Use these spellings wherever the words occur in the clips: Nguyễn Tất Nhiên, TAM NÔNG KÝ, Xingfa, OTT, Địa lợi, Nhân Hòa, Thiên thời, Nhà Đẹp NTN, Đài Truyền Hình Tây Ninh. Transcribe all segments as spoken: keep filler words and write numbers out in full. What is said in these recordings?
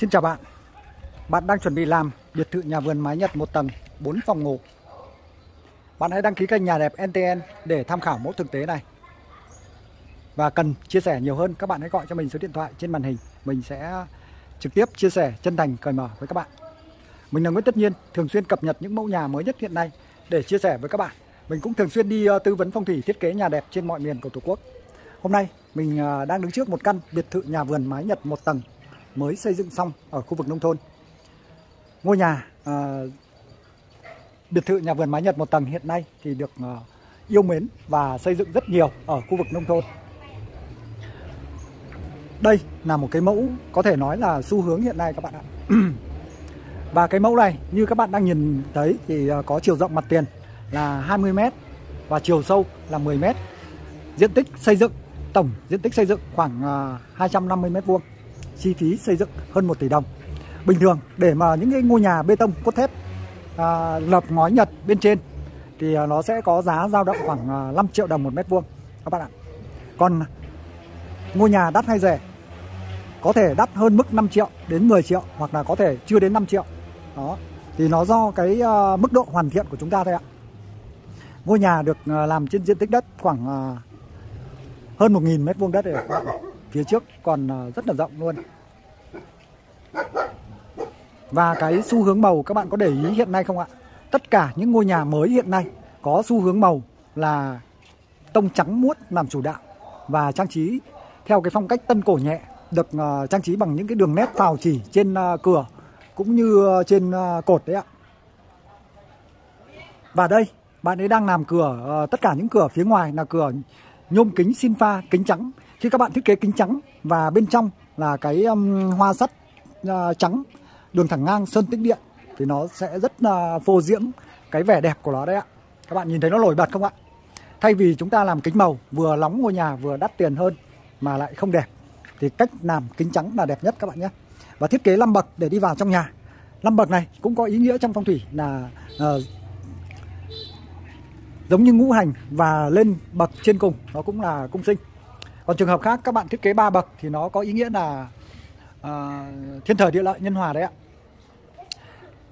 Xin chào bạn, bạn đang chuẩn bị làm biệt thự nhà vườn mái Nhật một tầng bốn phòng ngủ. Bạn hãy đăng ký kênh Nhà Đẹp en tê en để tham khảo mẫu thực tế này. Và cần chia sẻ nhiều hơn, các bạn hãy gọi cho mình số điện thoại trên màn hình. Mình sẽ trực tiếp chia sẻ chân thành cởi mở với các bạn. Mình là Nguyễn Tất Nhiên, thường xuyên cập nhật những mẫu nhà mới nhất hiện nay để chia sẻ với các bạn. Mình cũng thường xuyên đi tư vấn phong thủy thiết kế nhà đẹp trên mọi miền của Tổ quốc. Hôm nay mình đang đứng trước một căn biệt thự nhà vườn mái Nhật một tầng mới xây dựng xong ở khu vực nông thôn. Ngôi nhà à, biệt thự nhà vườn mái Nhật một tầng hiện nay thì được à, yêu mến và xây dựng rất nhiều ở khu vực nông thôn. Đây là một cái mẫu có thể nói là xu hướng hiện nay các bạn ạ. Và cái mẫu này như các bạn đang nhìn thấy thì à, có chiều rộng mặt tiền là hai mươi mét và chiều sâu là mười mét. Diện tích xây dựng, tổng diện tích xây dựng khoảng à, hai trăm năm mươi mét vuông. Chi phí xây dựng hơn một tỷ đồng. Bình thường để mà những cái ngôi nhà bê tông cốt thép à, lợp ngói Nhật bên trên thì nó sẽ có giá dao động khoảng năm triệu đồng một mét vuông các bạn ạ. Còn ngôi nhà đắt hay rẻ có thể đắt hơn mức năm triệu đến mười triệu, hoặc là có thể chưa đến năm triệu. Đó, thì nó do cái à, mức độ hoàn thiện của chúng ta thôi ạ. Ngôi nhà được làm trên diện tích đất khoảng à, hơn một nghìn mét vuông đất rồi các bạn ạ. Phía trước còn rất là rộng luôn. Và cái xu hướng màu các bạn có để ý hiện nay không ạ? Tất cả những ngôi nhà mới hiện nay có xu hướng màu là tông trắng muốt làm chủ đạo, và trang trí theo cái phong cách tân cổ nhẹ, được trang trí bằng những cái đường nét phào chỉ trên cửa cũng như trên cột đấy ạ. Và đây bạn ấy đang làm cửa, tất cả những cửa phía ngoài là cửa nhôm kính Xingfa, kính trắng. Khi các bạn thiết kế kính trắng và bên trong là cái um, hoa sắt uh, trắng, đường thẳng ngang, sơn tĩnh điện thì nó sẽ rất uh, phô diễm cái vẻ đẹp của nó đấy ạ. Các bạn nhìn thấy nó nổi bật không ạ? Thay vì chúng ta làm kính màu vừa lóng ngôi nhà vừa đắt tiền hơn mà lại không đẹp, thì cách làm kính trắng là đẹp nhất các bạn nhé. Và thiết kế lăm bậc để đi vào trong nhà. Lăm bậc này cũng có ý nghĩa trong phong thủy là uh, giống như ngũ hành, và lên bậc trên cùng nó cũng là cung sinh. Còn trường hợp khác các bạn thiết kế ba bậc thì nó có ý nghĩa là à, thiên thời địa lợi nhân hòa đấy ạ.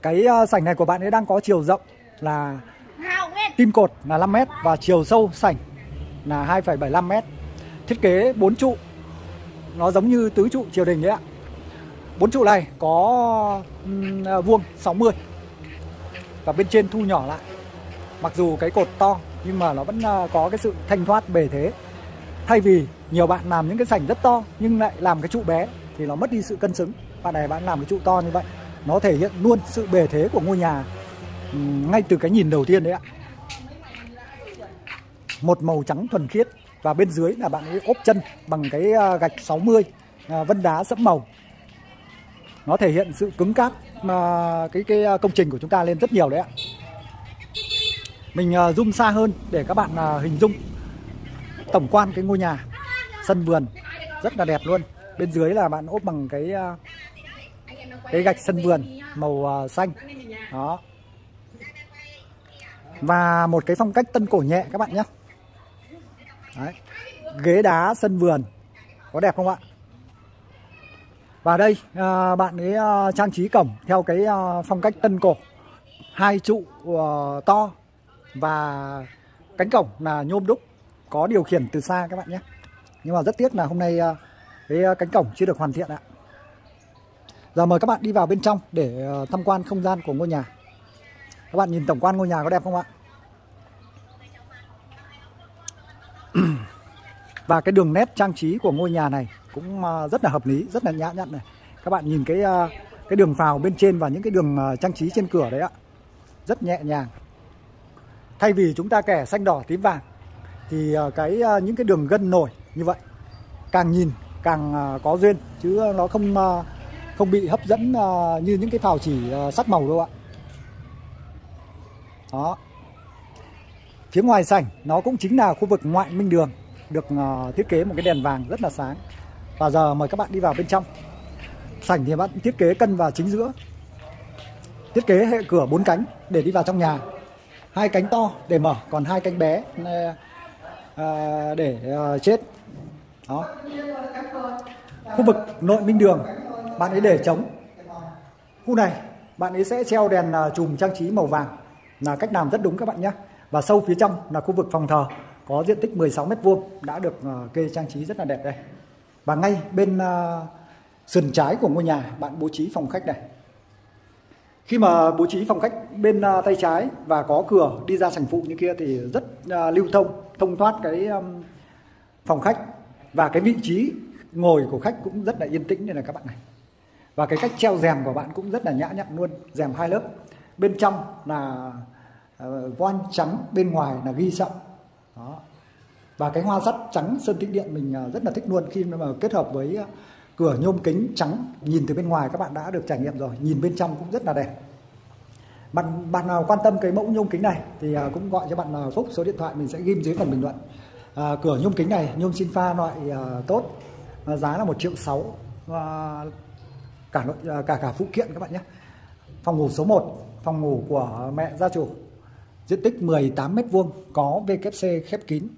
Cái sảnh này của bạn ấy đang có chiều rộng là tim cột là năm mét và chiều sâu sảnh là hai phẩy bảy mươi lăm mét. Thiết kế bốn trụ, nó giống như tứ trụ triều đình đấy ạ. bốn trụ này có um, vuông sáu mươi và bên trên thu nhỏ lại. Mặc dù cái cột to nhưng mà nó vẫn uh, có cái sự thanh thoát bề thế. Thay vì nhiều bạn làm những cái sảnh rất to nhưng lại làm cái trụ bé thì nó mất đi sự cân xứng. Bạn này bạn làm cái trụ to như vậy, nó thể hiện luôn sự bề thế của ngôi nhà ngay từ cái nhìn đầu tiên đấy ạ. Một màu trắng thuần khiết, và bên dưới là bạn ấy ốp chân bằng cái gạch sáu mươi vân đá sẫm màu. Nó thể hiện sự cứng cáp mà cái cái công trình của chúng ta lên rất nhiều đấy ạ. Mình zoom xa hơn để các bạn hình dung tổng quan cái ngôi nhà. Sân vườn rất là đẹp luôn. Bên dưới là bạn ốp bằng cái cái gạch sân vườn màu xanh. Đó. Và một cái phong cách tân cổ nhẹ các bạn nhé. Đấy. Ghế đá sân vườn, có đẹp không ạ? Và đây bạn ấy trang trí cổng theo cái phong cách tân cổ, hai trụ to và cánh cổng là nhôm đúc, có điều khiển từ xa các bạn nhé. Nhưng mà rất tiếc là hôm nay cái cánh cổng chưa được hoàn thiện ạ. Giờ mời các bạn đi vào bên trong để tham quan không gian của ngôi nhà. Các bạn nhìn tổng quan ngôi nhà có đẹp không ạ? Và cái đường nét trang trí của ngôi nhà này cũng rất là hợp lý, rất là nhã nhặn này. Các bạn nhìn cái cái đường phào bên trên và những cái đường trang trí trên cửa đấy ạ, rất nhẹ nhàng. Thay vì chúng ta kẻ xanh đỏ tím vàng thì cái những cái đường gân nổi như vậy càng nhìn càng có duyên, chứ nó không không bị hấp dẫn như những cái phào chỉ sắc màu đâu ạ. Đó. Phía ngoài sảnh nó cũng chính là khu vực ngoại minh đường, được thiết kế một cái đèn vàng rất là sáng. Và giờ mời các bạn đi vào bên trong. Sảnh thì bạn thiết kế cân vào chính giữa. Thiết kế hệ cửa bốn cánh để đi vào trong nhà. Hai cánh to để mở, còn hai cánh bé À, để à, chết. Đó. Khu vực nội minh đường bạn ấy để trống Khu này bạn ấy sẽ treo đèn chùm trang trí màu vàng, là cách làm rất đúng các bạn nhé. Và sâu phía trong là khu vực phòng thờ có diện tích mười sáu mét vuông đã được kê trang trí rất là đẹp đây. Và ngay bên sườn trái của ngôi nhà bạn bố trí phòng khách này. Khi mà bố trí phòng khách bên tay trái và có cửa đi ra sảnh phụ như kia thì rất lưu thông, thông thoát cái phòng khách. Và cái vị trí ngồi của khách cũng rất là yên tĩnh như này các bạn này. Và cái cách treo rèm của bạn cũng rất là nhã nhặn luôn, rèm hai lớp. Bên trong là voan trắng, bên ngoài là ghi sậm. Đó. Và cái hoa sắt trắng sơn tĩnh điện mình rất là thích luôn, khi mà kết hợp với cửa nhôm kính trắng, nhìn từ bên ngoài các bạn đã được trải nghiệm rồi, nhìn bên trong cũng rất là đẹp. Bạn bạn nào quan tâm cái mẫu nhôm kính này thì cũng gọi cho bạn Phúc, số điện thoại mình sẽ ghim dưới phần bình luận. À, cửa nhôm kính này, nhôm Xingfa loại à, tốt, à, giá là một triệu sáu, à, cả à, cả cả phụ kiện các bạn nhé. Phòng ngủ số một, phòng ngủ của mẹ gia chủ, diện tích mười tám mét vuông, có vê kép xê khép kín.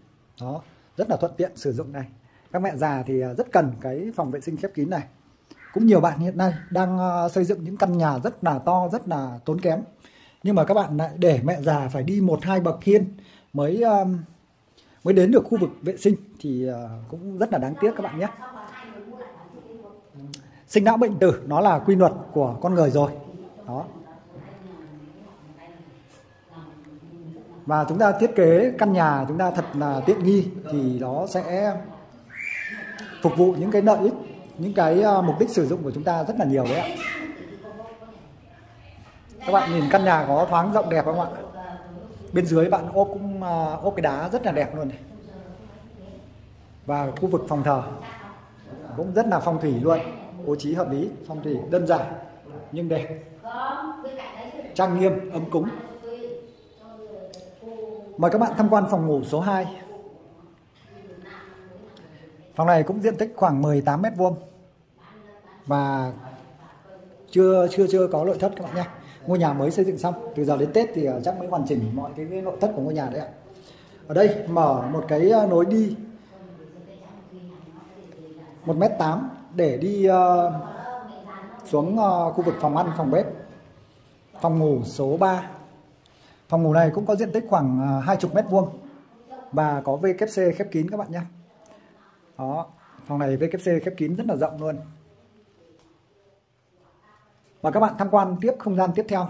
Đó, rất là thuận tiện sử dụng này. Các mẹ già thì rất cần cái phòng vệ sinh khép kín này. Cũng nhiều bạn hiện nay đang xây dựng những căn nhà rất là to, rất là tốn kém. Nhưng mà các bạn lại để mẹ già phải đi một hai bậc hiên mới mới đến được khu vực vệ sinh thì cũng rất là đáng tiếc các bạn nhé. Sinh lão bệnh tử nó là quy luật của con người rồi. Đó. Và chúng ta thiết kế căn nhà chúng ta thật là tiện nghi thì nó sẽ phục vụ những cái lợi ích, những cái mục đích sử dụng của chúng ta rất là nhiều đấy ạ. Các bạn nhìn căn nhà có thoáng rộng đẹp không ạ? Bên dưới bạn ốp cũng ốp cái đá rất là đẹp luôn này. Và khu vực phòng thờ cũng rất là phong thủy luôn, bố trí hợp lý, phong thủy đơn giản nhưng đẹp, trang nghiêm, ấm cúng. Mời các bạn tham quan phòng ngủ số hai. Phòng này cũng diện tích khoảng mười tám mét vuông và chưa chưa chưa có nội thất các bạn nhé. Ngôi nhà mới xây dựng xong, từ giờ đến Tết thì chắc mới hoàn chỉnh mọi cái nội thất của ngôi nhà đấy ạ. Ở đây mở một cái lối đi một mét tám để đi xuống khu vực phòng ăn, phòng bếp. Phòng ngủ số ba. Phòng ngủ này cũng có diện tích khoảng hai mươi mét vuông và có vê kép xê khép kín các bạn nhé. Đó, phòng này vê kép xê khép kín rất là rộng luôn. Và các bạn tham quan tiếp không gian tiếp theo.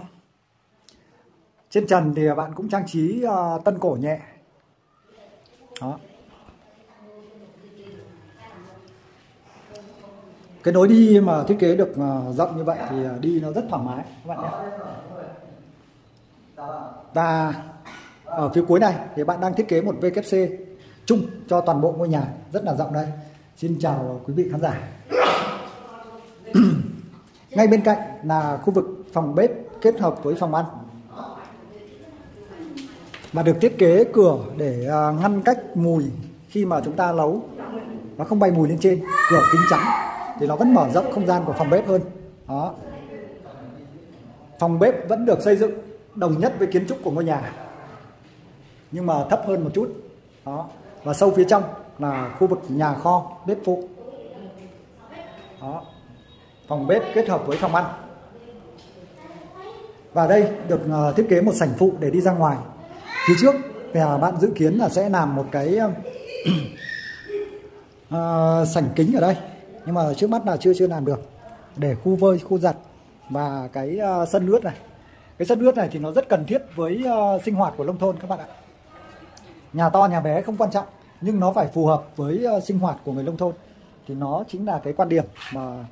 Trên trần thì bạn cũng trang trí uh, tân cổ nhẹ. Đó. Cái lối đi mà thiết kế được uh, rộng như vậy thì uh, đi nó rất thoải mái các bạn nhé. Và ở phía cuối này thì bạn đang thiết kế một vê kép xê chung cho toàn bộ ngôi nhà rất là rộng đây. Xin chào quý vị khán giả. Ngay bên cạnh là khu vực phòng bếp kết hợp với phòng ăn và được thiết kế cửa để ngăn cách mùi khi mà chúng ta nấu, nó không bay mùi lên trên. Cửa kính trắng thì nó vẫn mở rộng không gian của phòng bếp hơn. Đó. Phòng bếp vẫn được xây dựng đồng nhất với kiến trúc của ngôi nhà nhưng mà thấp hơn một chút. Đó. Và sâu phía trong là khu vực nhà kho, bếp phụ. Đó. Phòng bếp kết hợp với phòng ăn. Và đây được uh, thiết kế một sảnh phụ để đi ra ngoài. Phía trước thì uh, bạn dự kiến là sẽ làm một cái uh, uh, sảnh kính ở đây. Nhưng mà trước mắt là chưa chưa làm được. Để khu vơi, khu giặt và cái uh, sân nước này. Cái sân nước này thì nó rất cần thiết với uh, sinh hoạt của nông thôn các bạn ạ. Nhà to nhà bé không quan trọng, nhưng nó phải phù hợp với uh, sinh hoạt của người nông thôn. Thì nó chính là cái quan điểm mà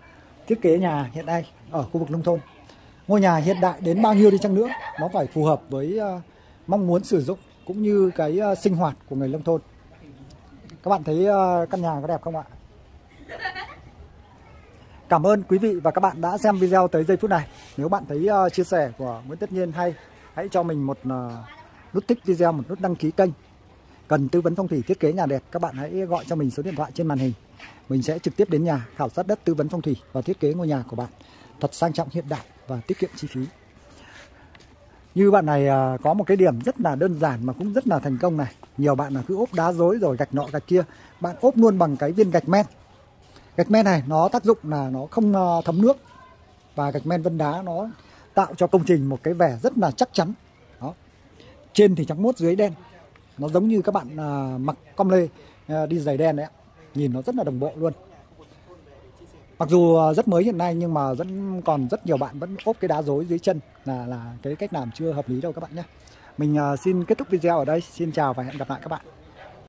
thiết kế nhà hiện nay ở khu vực nông thôn. Ngôi nhà hiện đại đến bao nhiêu đi chăng nữa, nó phải phù hợp với uh, mong muốn sử dụng cũng như cái uh, sinh hoạt của người nông thôn. Các bạn thấy uh, căn nhà có đẹp không ạ? Cảm ơn quý vị và các bạn đã xem video tới giây phút này. Nếu bạn thấy uh, chia sẻ của Nguyễn Tất Nhiên hay, hãy cho mình một uh, nút thích video, một nút đăng ký kênh. Cần tư vấn phong thủy thiết kế nhà đẹp, các bạn hãy gọi cho mình số điện thoại trên màn hình. Mình sẽ trực tiếp đến nhà khảo sát đất, tư vấn phong thủy và thiết kế ngôi nhà của bạn thật sang trọng, hiện đại và tiết kiệm chi phí. Như bạn này có một cái điểm rất là đơn giản mà cũng rất là thành công này. Nhiều bạn là cứ ốp đá rối rồi gạch nọ gạch kia, bạn ốp luôn bằng cái viên gạch men. Gạch men này nó tác dụng là nó không thấm nước. và gạch men vân đá nó tạo cho công trình một cái vẻ rất là chắc chắn. Đó. Trên thì trắng muốt, dưới đen. Nó giống như các bạn à, mặc com lê à, đi giày đen đấy ạ. Nhìn nó rất là đồng bộ luôn. Mặc dù rất mới hiện nay nhưng mà vẫn còn rất nhiều bạn vẫn ốp cái đá rối dưới chân, là là cái cách làm chưa hợp lý đâu các bạn nhé. Mình à, xin kết thúc video ở đây. Xin chào và hẹn gặp lại các bạn.